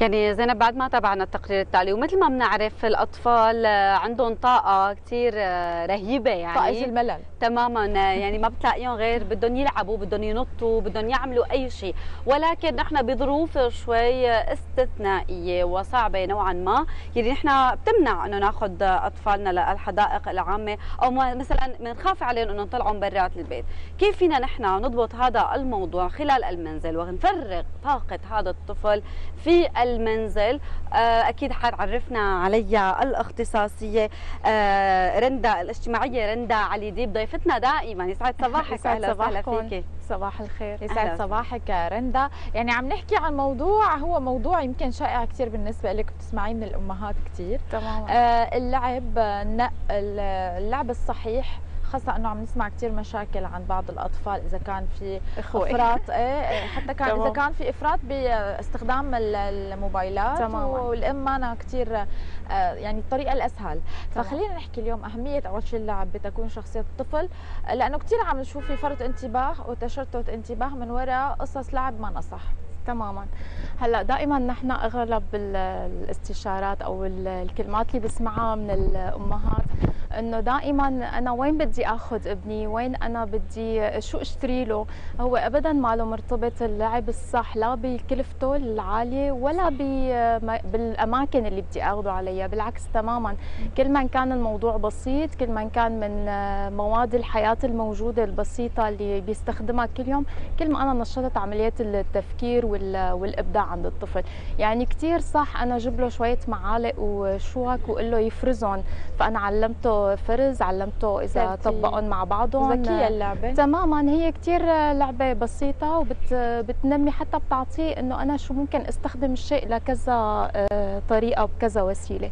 يعني زينب بعد ما تابعنا التقرير التالي ومثل ما بنعرف الاطفال عندهم طاقه كثير رهيبه، يعني طاقه الملل تماما، يعني ما بتلاقيهم غير بدهم يلعبوا، بدهم ينطوا، بدهم يعملوا اي شيء، ولكن نحن بظروف شوي استثنائيه وصعبه نوعا ما يلي نحن بتمنع انه ناخذ اطفالنا للحدائق العامه او مثلا بنخاف عليهم انه يطلعوا من برات البيت. كيف فينا نحن نضبط هذا الموضوع خلال المنزل ونفرغ طاقه هذا الطفل في المنزل؟ اكيد حتعرفنا عليها الاختصاصيه رندة الاجتماعيه رندة علي ديب، ضيفتنا دائما. يسعد صباحك. اهلا وسهلا فيكي. صباح الخير. يسعد صباحك رندة. يعني عم نحكي عن موضوع هو موضوع يمكن شائع كثير بالنسبه لك، بتسمعيه من الامهات كثير. تمام. اللعب، اللعب الصحيح، خاصة أنه عم نسمع كثير مشاكل عن بعض الأطفال إذا كان في إفراط، حتى كان إذا كان في إفراط باستخدام الموبايلات، والأم مانا كثير يعني الطريقة الأسهل. فخلينا نحكي اليوم أهمية أول شيء اللعب بتكون شخصية الطفل، لأنه كثير عم نشوف في فرط انتباه وتشتت انتباه من وراء قصص لعب ما نصح. تماما. هلا دائما نحن اغلب الاستشارات او الكلمات اللي بسمعها من الامهات انه دائما انا وين بدي اخذ ابني، وين انا بدي شو اشتري له. هو ابدا ما له مرتبط اللعب الصح لا بكلفته العاليه ولا بالاماكن اللي بدي اخذه عليها، بالعكس تماما. كل ما كان الموضوع بسيط، كل ما كان من مواد الحياه الموجوده البسيطه اللي بيستخدمها كل يوم، كل ما انا نشطت عمليه التفكير والابداع عند الطفل. يعني كثير صح انا اجيب له شويه معالق وشوك واقول له يفرزهم، فانا علمته فرز، علمته اذا طبقهم مع بعضهم. ذكيه اللعبه تماما، هي كثير لعبه بسيطه وبتنمي، حتى بتعطيه انه انا شو ممكن استخدم الشيء لكذا طريقه وبكذا وسيله.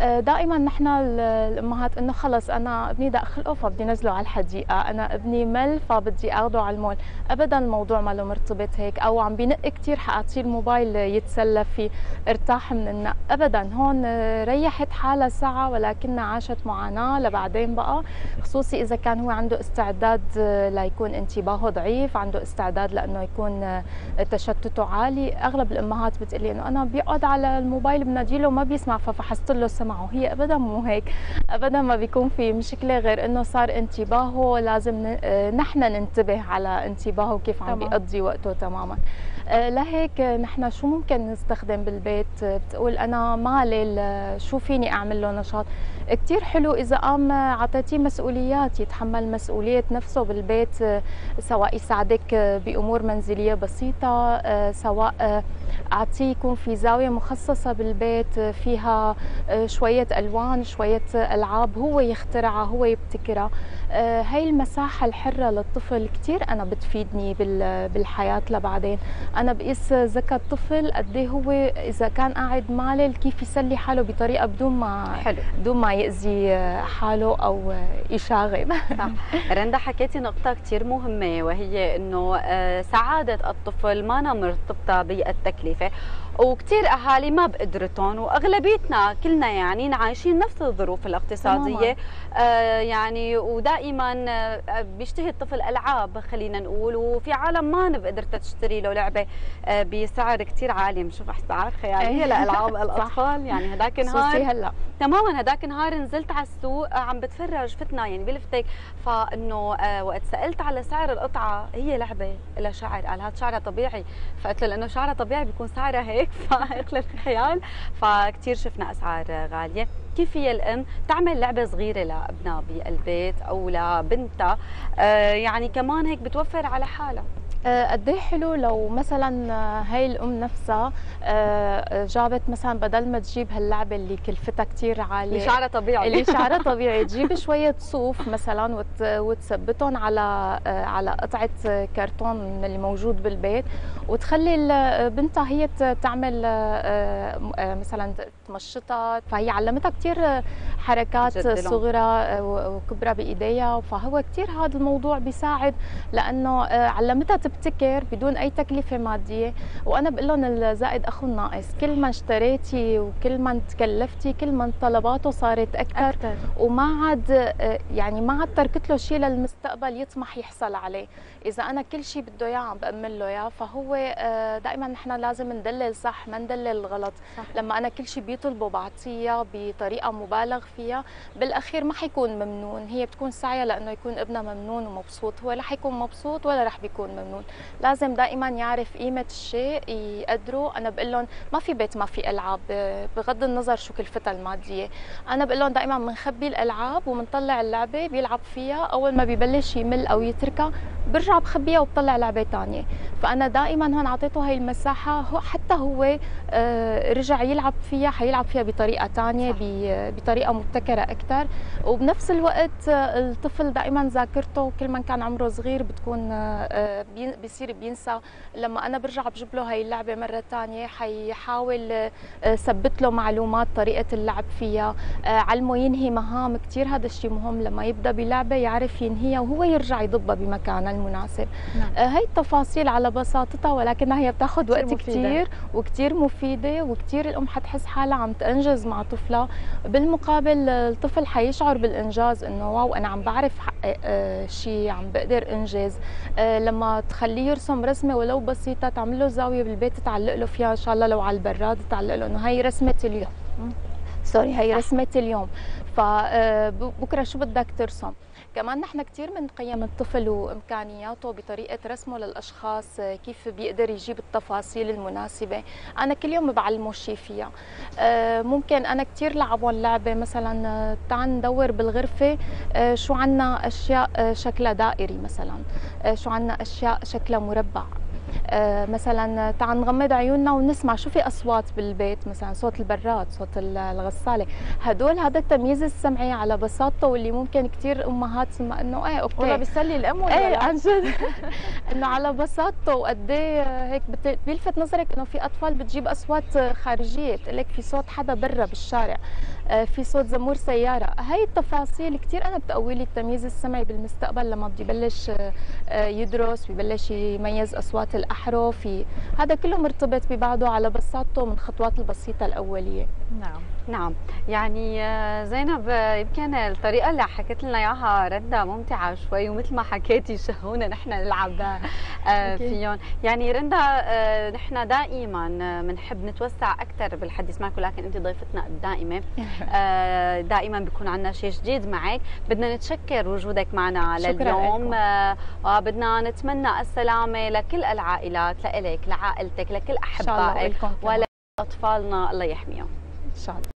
دائما نحن الامهات انه خلص انا ابني بدي اخلقه فبدي نزله على الحديقه، انا ابني مل فبدي اخذه على المول. ابدا الموضوع ما له مرتبط هيك، او عم بينق كثير حاعطيه الموبايل يتسلى فيه، ارتاح من النق، ابدا. هون ريحت حالها ساعه ولكنها عاشت معاناه لبعدين بقى، خصوصي اذا كان هو عنده استعداد ليكون انتباهه ضعيف، عنده استعداد لانه يكون تشتته عالي. اغلب الامهات بتقلي انه انا بيقعد على الموبايل بناديله ما بيسمع ففحصت له سمعه. هي ابدا مو هيك، ابدا ما بيكون في مشكله، غير انه صار انتباهه لازم نحن ننتبه على انتباهه وكيف عم بيقضي وقته تماما. لهيك نحن شو ممكن نستخدم بالبيت؟ بتقول انا مالي، شو فيني اعمل له نشاط؟ كثير حلو اذا قام عطيتيه مسؤوليات، يتحمل مسؤوليه نفسه بالبيت، سواء يساعدك بامور منزليه بسيطه، سواء اعطيه يكون في زاويه مخصصه بالبيت فيها شويه الوان، شويه العاب هو يخترعها، هو يبتكرها. هي المساحه الحره للطفل كثير انا بتفيدني بالحياه لبعدين. انا بقيس ذكاء الطفل قد ايه هو اذا كان قاعد مالل كيف يسلي حاله بطريقه بدون ما يأذي حاله او يشاغب. صح. رندا حكيتي نقطه كثير مهمه، وهي انه سعاده الطفل ما أنا مرتبطه بالتكلفه، وكثير اهالي ما بقدرتهم، واغلبيتنا كلنا يعني عايشين نفس الظروف الاقتصاديه، يعني ودائما بيشتهي الطفل العاب خلينا نقول، وفي عالم ما قدرت تشتري له لعبه بسعر كثير عالي، بنشوف اسعار خياليه لالعاب الاطفال. يعني هداك نهار هلا تماما، هداك نهار نزلت على السوق عم بتفرج، فتنا يعني بلفتك، فانه وقت سالت على سعر القطعه هي لعبه لها شعر، قال هذا شعرها طبيعي، فقلت له لانه شعرها طبيعي بيكون سعرها هيك، فاخلف الخيال. فكثير شفنا اسعار غاليه. كيف هي الام تعمل لعبه صغيره لابنها بالبيت او لبنتها، يعني كمان هيك بتوفر على حالها. قد ايه حلو لو مثلا هي الام نفسها جابت مثلا بدل ما تجيب هاللعبه اللي كلفتها كثير عاليه اللي شعرها طبيعي تجيب شويه صوف مثلا وتثبتهم على قطعه كرتون من اللي موجود بالبيت، وتخلي بنتها هي تعمل مثلا تمشطها، فهي علمتها كثير حركات صغرى وكبرى بايديها، فهو كثير هذا الموضوع بيساعد لانه علمتها ببتكر بدون اي تكلفه ماديه، وانا بقول لهم الزائد اخو الناقص. كل ما اشتريتي وكل ما تكلفتي كل ما طلباته صارت اكثر وما عاد يعني ما عاد تركت له شيء للمستقبل يطمح يحصل عليه. اذا انا كل شيء بده اياه عم بامن له اياه، فهو دائما نحن لازم ندلل صح ما ندلل غلط. لما انا كل شيء بيطلبه بعطيه بطريقه مبالغ فيها، بالاخير ما حيكون ممنون، هي بتكون سعيه لانه يكون ابنها ممنون ومبسوط. هو لا حيكون مبسوط ولا رح بيكون ممنون. لازم دائما يعرف قيمه الشيء يقدره. انا بقول لهم ما في بيت ما في العاب، بغض النظر شو كلفتها الماديه. انا بقول لهم دائما بنخبي الالعاب وبنطلع اللعبه بيلعب فيها، اول ما ببلش يمل او يتركها برجع بخبيها وبطلع لعبه ثانيه. فانا دائما هون اعطيته هي المساحه، حتى هو رجع يلعب فيها حيلعب فيها بطريقه ثانيه بطريقه مبتكره اكثر. وبنفس الوقت الطفل دائما ذاكرته كل ما كان عمره صغير بتكون بيصير بينسى. لما انا برجع بجيب له هي اللعبه مره ثانيه حيحاول ثبت له معلومات طريقه اللعب فيها، علمه ينهي مهام. كثير هذا الشيء مهم، لما يبدا بلعبه يعرف ينهيها وهو يرجع يضبها بمكانها المناسب. نعم. هي التفاصيل على بساطتها، ولكنها هي بتاخذ وقت كثير وكثير مفيده، وكثير الام حتحس حالها عم تنجز مع طفلها. بالمقابل الطفل حيشعر بالانجاز انه واو انا عم بعرف شيء عم بقدر انجز. لما تخليه يرسم رسمه ولو بسيطه، تعمل له زاويه بالبيت تعلق له فيها ان شاء الله لو على البراد، تعلق له انه هي رسمه اليوم هي رسمه اليوم، فبكره شو بدك ترسم. كمان نحن كثير بنقيم الطفل وامكانياته بطريقه رسمه للاشخاص، كيف بيقدر يجيب التفاصيل المناسبه. انا كل يوم بعلمه شيء فيها. ممكن انا كثير لعبهم لعبه مثلا تعال ندور بالغرفه شو عندنا اشياء شكلها دائري، مثلا شو عندنا اشياء شكلها مربع، مثلا تعال نغمض عيوننا ونسمع شو في اصوات بالبيت، مثلا صوت البراد، صوت الغساله. هدول هذا التمييز السمعي على بساطته، واللي ممكن كثير امهات انه ايه اوكي والله بيسلي الام ولا ايه عن جد انه على بساطته. وقد ايه هيك بيلفت نظرك انه في اطفال بتجيب اصوات خارجيه، بتقول لك في صوت حدا برا بالشارع، في صوت زمور سياره. هي التفاصيل كثير انا بتقوي لي التمييز السمعي بالمستقبل لما بدي بلش يدرس ويبلش يميز اصوات الأحرف. هذا كله مرتبط ببعضه على بساطته من خطوات البسيطة الأولية. نعم نعم. يعني زينب يمكن الطريقة اللي حكيت لنا اياها رندة ممتعة شوي، ومثل ما حكيتي شهونا نحن نلعب فيهم. يعني رندة نحن دائما بنحب نتوسع أكثر بالحديث معك، ولكن أنت ضيفتنا الدائمة، دائما بيكون عندنا شيء جديد معك. بدنا نتشكر وجودك معنا لليوم، وبدنا نتمنى السلامة لكل العائلات، لإلك لعائلتك لكل أحبائك ولأطفالنا، الله يحميهم إن شاء الله.